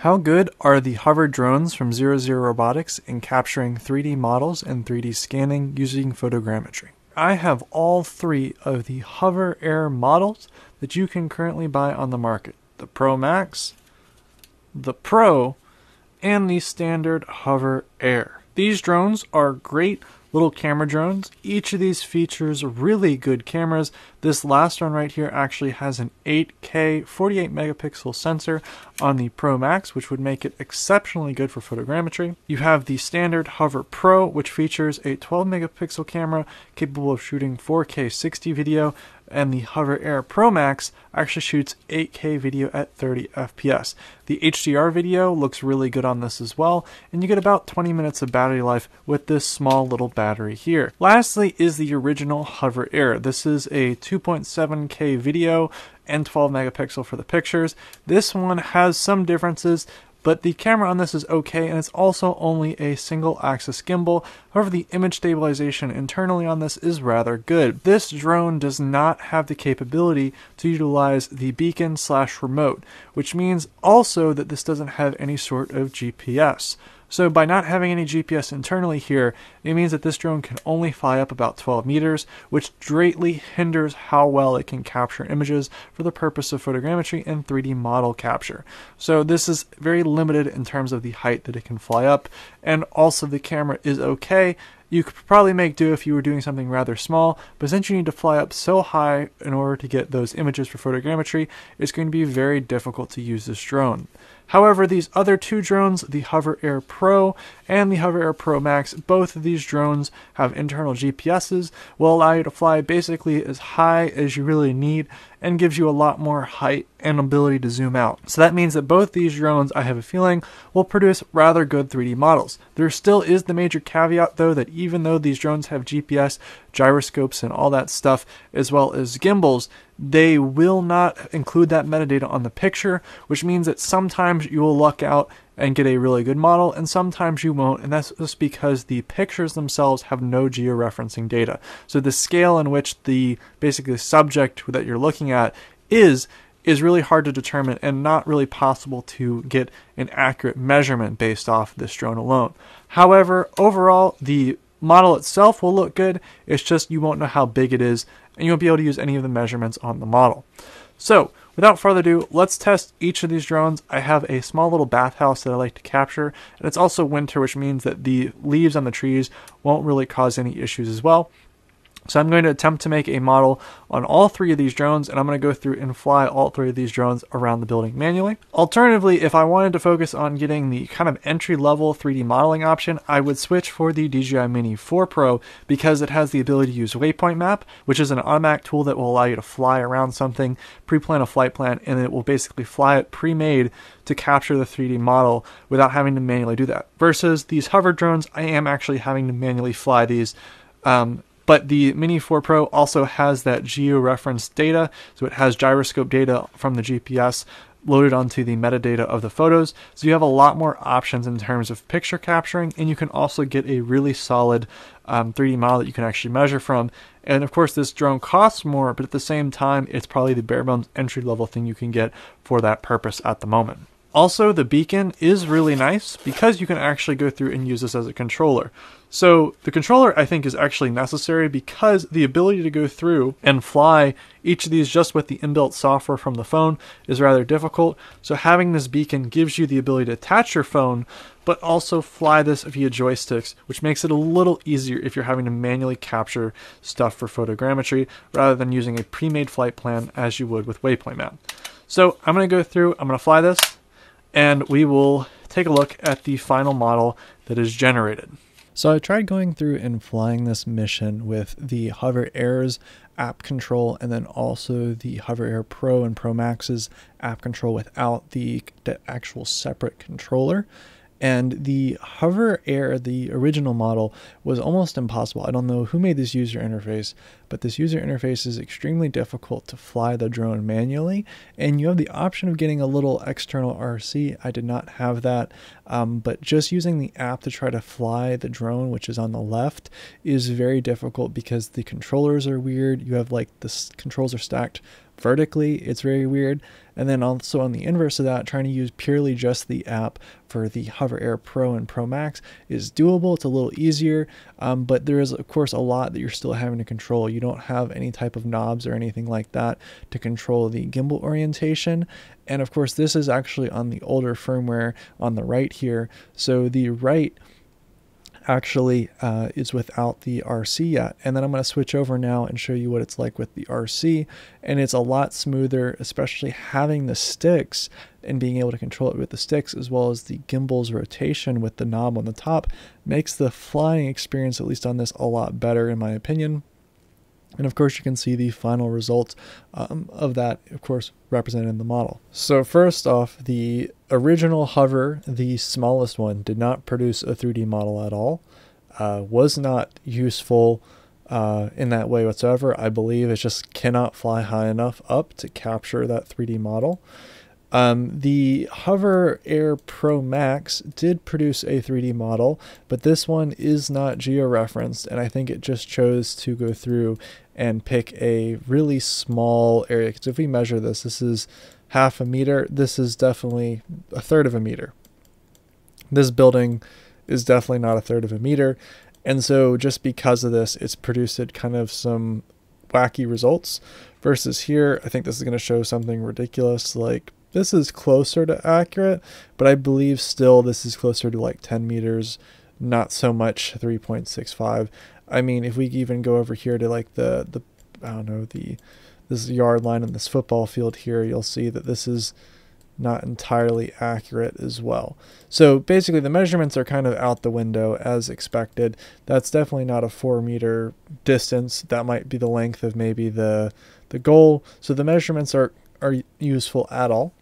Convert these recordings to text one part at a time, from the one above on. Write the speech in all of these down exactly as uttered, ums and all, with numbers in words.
How good are the Hover drones from Zero Zero Robotics in capturing three D models and three D scanning using photogrammetry? I have all three of the Hover Air models that you can currently buy on the market. The Pro Max, the Pro, and the standard Hover Air. These drones are great little camera drones. Each of these features really good cameras. This last one right here actually has an eight K forty-eight megapixel sensor on the Pro Max, which would make it exceptionally good for photogrammetry. You have the standard Hover Pro, which features a twelve megapixel camera capable of shooting four K sixty video, and the Hover Air Pro Max actually shoots eight K video at thirty F P S. The H D R video looks really good on this as well, and you get about twenty minutes of battery life with this small little battery here. Lastly is the original Hover Air. This is a two point seven K video and twelve megapixel for the pictures. This one has some differences, but the camera on this is okay, and it's also only a single axis gimbal. However, the image stabilization internally on this is rather good. This drone does not have the capability to utilize the beacon slash remote, which means also that this doesn't have any sort of G P S. So by not having any G P S internally here, it means that this drone can only fly up about twelve meters, which greatly hinders how well it can capture images for the purpose of photogrammetry and three D model capture. So this is very limited in terms of the height that it can fly up, and also the camera is okay. You could probably make do if you were doing something rather small, but since you need to fly up so high in order to get those images for photogrammetry, it's going to be very difficult to use this drone. However, these other two drones, the Hover Air Pro and the Hover Air Pro Max, both of these drones have internal G P S's, will allow you to fly basically as high as you really need, and gives you a lot more height and ability to zoom out. So that means that both these drones, I have a feeling, will produce rather good three D models. There still is the major caveat, though, that even though these drones have G P S, gyroscopes, and all that stuff, as well as gimbals, they will not include that metadata on the picture, which means that sometimes you will luck out and get a really good model, and sometimes you won't, and that's just because the pictures themselves have no georeferencing data. So the scale in which the basically subject that you're looking at is is really hard to determine, and not really possible to get an accurate measurement based off this drone alone. However, overall, the model itself will look good. It's just you won't know how big it is, and you won't be able to use any of the measurements on the model. So without further ado, let's test each of these drones. I have a small little bathhouse that I like to capture, and it's also winter, which means that the leaves on the trees won't really cause any issues as well. So I'm going to attempt to make a model on all three of these drones, and I'm going to go through and fly all three of these drones around the building manually. Alternatively, if I wanted to focus on getting the kind of entry-level three D modeling option, I would switch for the D J I Mini four Pro, because it has the ability to use Waypoint Map, which is an automatic tool that will allow you to fly around something, pre-plan a flight plan, and it will basically fly it pre-made to capture the three D model without having to manually do that. Versus these hover drones, I am actually having to manually fly these. Um, But the Mini four Pro also has that georeferenced data, so it has gyroscope data from the G P S loaded onto the metadata of the photos. So you have a lot more options in terms of picture capturing, and you can also get a really solid um, three D model that you can actually measure from. And of course, this drone costs more, but at the same time, it's probably the bare bones entry level thing you can get for that purpose at the moment. Also, the beacon is really nice because you can actually go through and use this as a controller. So the controller, I think, is actually necessary, because the ability to go through and fly each of these just with the inbuilt software from the phone is rather difficult. So having this beacon gives you the ability to attach your phone, but also fly this via joysticks, which makes it a little easier if you're having to manually capture stuff for photogrammetry rather than using a pre-made flight plan as you would with Waypoint Map. So I'm going to go through, I'm going to fly this, and we will take a look at the final model that is generated. So I tried going through and flying this mission with the Hover Air's app control, and then also the Hover Air Pro and Pro Max's app control without the, the actual separate controller. And the Hover Air, the original model, was almost impossible. I don't know who made this user interface, but this user interface is extremely difficult to fly the drone manually. And you have the option of getting a little external R C. I did not have that, um, but just using the app to try to fly the drone, which is on the left, is very difficult because the controllers are weird. You have like the controls are stacked vertically, it's very weird. And then also on the inverse of that, trying to use purely just the app for the Hover Air Pro and Pro Max is doable. It's a little easier, um, but there is of course a lot that you're still having to control. You don't have any type of knobs or anything like that to control the gimbal orientation. And of course, this is actually on the older firmware on the right here. So the right actually uh, is without the R C yet. And then I'm going to switch over now and show you what it's like with the R C. And it's a lot smoother, especially having the sticks and being able to control it with the sticks, as well as the gimbal's rotation with the knob on the top, makes the flying experience, at least on this, a lot better in my opinion. And of course, you can see the final result um, of that, of course, represented in the model. So first off, the original Hover, the smallest one, did not produce a three D model at all, uh, was not useful uh, in that way whatsoever. I believe it just cannot fly high enough up to capture that three D model. Um, the Hover Air Pro Max did produce a three D model, but this one is not geo-referenced, and I think it just chose to go through and pick a really small area. Because if we measure this, this is half a meter. This is definitely a third of a meter. This building is definitely not a third of a meter. And so just because of this, it's produced kind of some wacky results. Versus here, I think this is going to show something ridiculous like... This is closer to accurate, but I believe still this is closer to like ten meters, not so much three point six five. I mean, if we even go over here to like the, the I don't know, the this yard line in this football field here, you'll see that this is not entirely accurate as well. So basically the measurements are kind of out the window as expected. That's definitely not a four meter distance. That might be the length of maybe the, the goal. So the measurements are, are useful at all.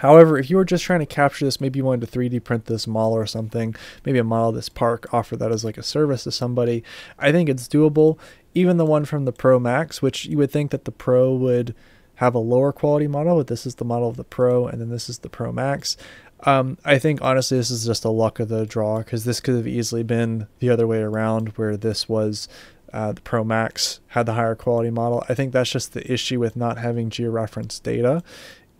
However, if you were just trying to capture this, maybe you wanted to three D print this model or something, maybe a model of this park, offer that as like a service to somebody, I think it's doable. Even the one from the Pro Max, which you would think that the Pro would have a lower quality model, but this is the model of the Pro, and then this is the Pro Max. Um, I think honestly this is just a luck of the draw, because this could have easily been the other way around where this was Uh, the Pro Max had the higher quality model. I think that's just the issue with not having georeferenced data,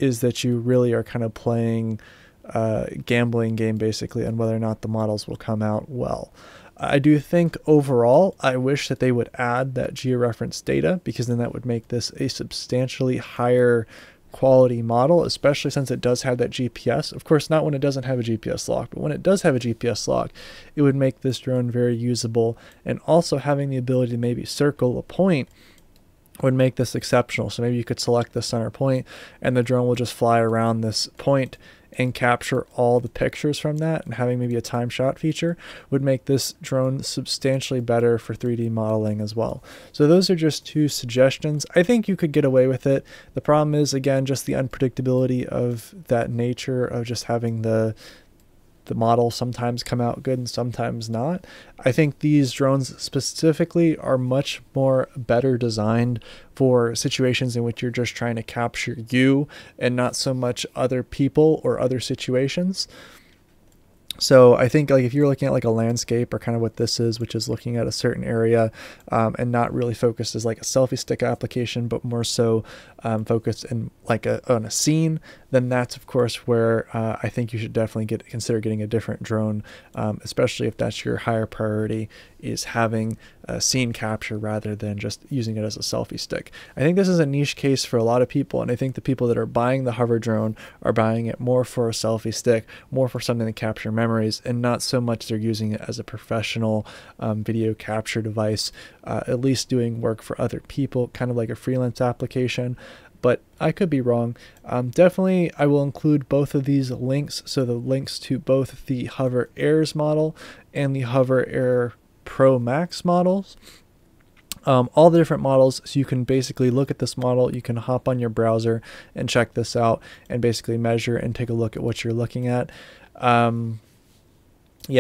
is that you really are kind of playing a uh, gambling game basically on whether or not the models will come out well. I do think overall, I wish that they would add that georeferenced data, because then that would make this a substantially higher quality model, especially since it does have that G P S. Of course, not when it doesn't have a G P S lock, but when it does have a G P S lock, it would make this drone very usable. And also having the ability to maybe circle a point would make this exceptional. So maybe you could select the center point and the drone will just fly around this point and capture all the pictures from that, and having maybe a time shot feature would make this drone substantially better for three D modeling as well. So those are just two suggestions. I think you could get away with it. The problem is, again, just the unpredictability of that nature of just having the the model sometimes come out good and sometimes not. I think these drones specifically are much more better designed for situations in which you're just trying to capture you and not so much other people or other situations. So I think like if you're looking at like a landscape, or kind of what this is, which is looking at a certain area um, and not really focused as like a selfie stick application, but more so um, focused in like a, on a scene, then that's of course where uh, I think you should definitely get consider getting a different drone, um, especially if that's your higher priority, is having a scene capture rather than just using it as a selfie stick. I think this is a niche case for a lot of people, and I think the people that are buying the Hover drone are buying it more for a selfie stick, more for something to capture memory. memories, and not so much they're using it as a professional um, video capture device, uh, at least doing work for other people, kind of like a freelance application. But I could be wrong. Um, definitely, I will include both of these links, so the links to both the Hover Air's model and the Hover Air Pro Max models. Um, all the different models, so you can basically look at this model, you can hop on your browser and check this out and basically measure and take a look at what you're looking at. Um,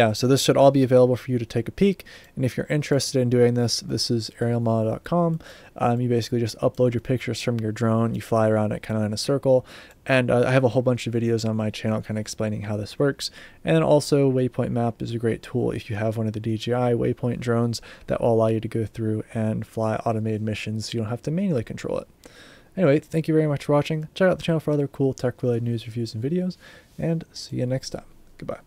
yeah, so this should all be available for you to take a peek. And if you're interested in doing this, this is aerial model dot com. Um, you basically just upload your pictures from your drone, you fly around it kind of in a circle. And uh, I have a whole bunch of videos on my channel kind of explaining how this works. And then also Waypoint Map is a great tool if you have one of the D J I Waypoint drones that will allow you to go through and fly automated missions so you don't have to manually control it. Anyway, thank you very much for watching. Check out the channel for other cool tech-related news, reviews, and videos, and see you next time. Goodbye.